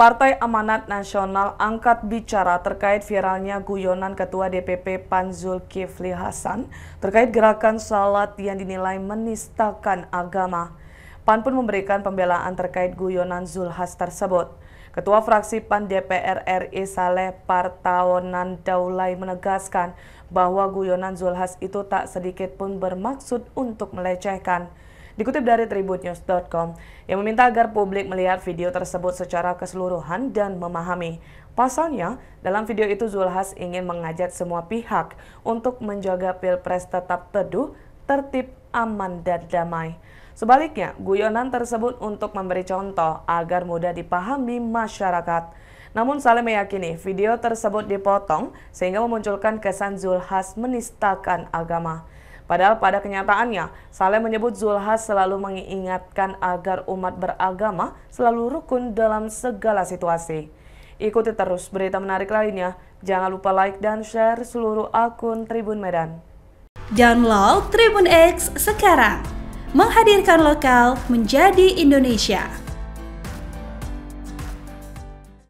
Partai Amanat Nasional angkat bicara terkait viralnya guyonan Ketua DPP PAN Zulkifli Hasan terkait gerakan salat yang dinilai menistakan agama. PAN pun memberikan pembelaan terkait guyonan Zulhas tersebut. Ketua Fraksi PAN DPR RI Saleh Partaonan Daulay menegaskan bahwa guyonan Zulhas itu tak sedikit pun bermaksud untuk melecehkan. Dikutip dari Tribunnews.com yang meminta agar publik melihat video tersebut secara keseluruhan dan memahami. Pasalnya, dalam video itu Zulhas ingin mengajak semua pihak untuk menjaga Pilpres tetap teduh, tertib, aman, dan damai. Sebaliknya, guyonan tersebut untuk memberi contoh agar mudah dipahami masyarakat. Namun Saleh meyakini video tersebut dipotong sehingga memunculkan kesan Zulhas menistakan agama. Padahal pada kenyataannya, Saleh menyebut Zulhas selalu mengingatkan agar umat beragama selalu rukun dalam segala situasi. Ikuti terus berita menarik lainnya. Jangan lupa like dan share seluruh akun Tribun Medan. Download Tribun X sekarang. Menghadirkan lokal menjadi Indonesia.